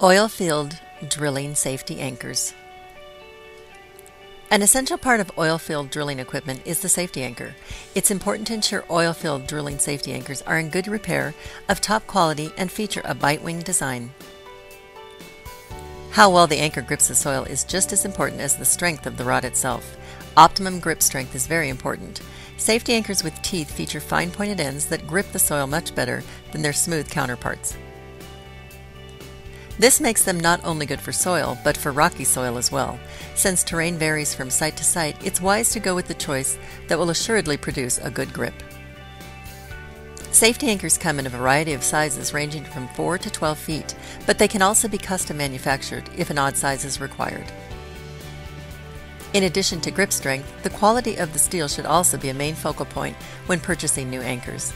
Oil field drilling safety anchors. An essential part of oil field drilling equipment is the safety anchor. It's important to ensure oil field drilling safety anchors are in good repair, of top quality, and feature a bite-wing design. How well the anchor grips the soil is just as important as the strength of the rod itself. Optimum grip strength is very important. Safety anchors with teeth feature fine-pointed ends that grip the soil much better than their smooth counterparts. This makes them not only good for soil, but for rocky soil as well. Since terrain varies from site to site, it's wise to go with the choice that will assuredly produce a good grip. Safety anchors come in a variety of sizes ranging from 4 to 12 feet, but they can also be custom manufactured if an odd size is required. In addition to grip strength, the quality of the steel should also be a main focal point when purchasing new anchors.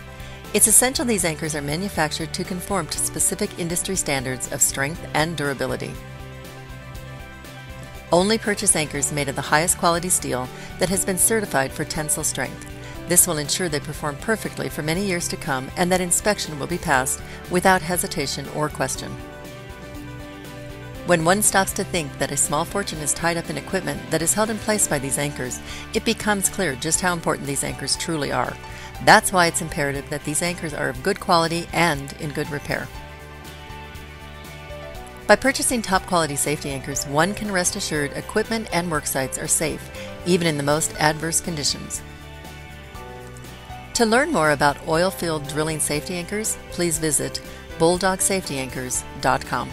It's essential these anchors are manufactured to conform to specific industry standards of strength and durability. Only purchase anchors made of the highest quality steel that has been certified for tensile strength. This will ensure they perform perfectly for many years to come and that inspection will be passed without hesitation or question. When one stops to think that a small fortune is tied up in equipment that is held in place by these anchors, it becomes clear just how important these anchors truly are. That's why it's imperative that these anchors are of good quality and in good repair. By purchasing top quality safety anchors, one can rest assured equipment and work sites are safe, even in the most adverse conditions. To learn more about oil field drilling safety anchors, please visit BulldogSafetyAnchors.com.